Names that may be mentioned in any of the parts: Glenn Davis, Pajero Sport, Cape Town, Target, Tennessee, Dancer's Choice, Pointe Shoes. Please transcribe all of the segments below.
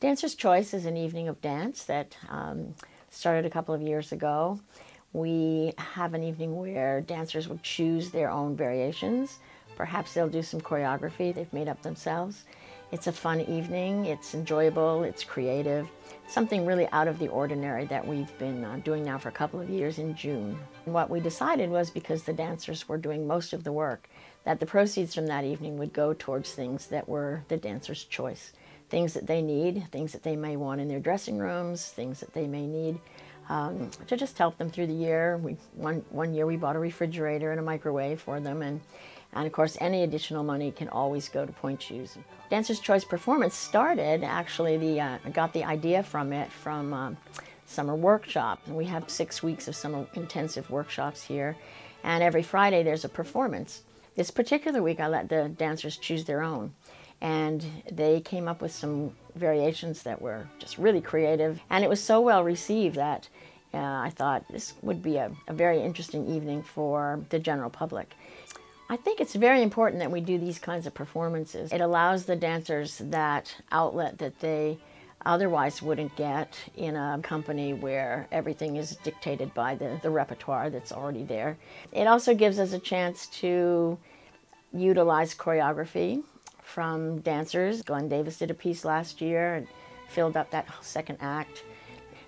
Dancer's Choice is an evening of dance that started a couple of years ago. We have an evening where dancers will choose their own variations. Perhaps they'll do some choreography they've made up themselves. It's a fun evening, it's enjoyable, it's creative, something really out of the ordinary that we've been doing now for a couple of years in June. And what we decided was, because the dancers were doing most of the work, that the proceeds from that evening would go towards things that were the dancers' choice, things that they need, things that they may want in their dressing rooms, things that they may need to just help them through the year. One year we bought a refrigerator and a microwave for them, and of course any additional money can always go to Pointe Shoes. Dancer's Choice performance started, actually, I got the idea from it from summer workshop. And we have 6 weeks of summer intensive workshops here, and every Friday there's a performance. This particular week I let the dancers choose their own, and they came up with some variations that were just really creative, and it was so well received that I thought this would be a very interesting evening for the general public. I think it's very important that we do these kinds of performances. It allows the dancers that outlet that they otherwise wouldn't get in a company where everything is dictated by the repertoire that's already there. It also gives us a chance to utilize choreography from dancers. Glenn Davis did a piece last year and filled up that second act.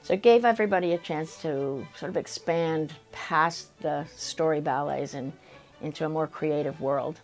So it gave everybody a chance to sort of expand past the story ballets and into a more creative world.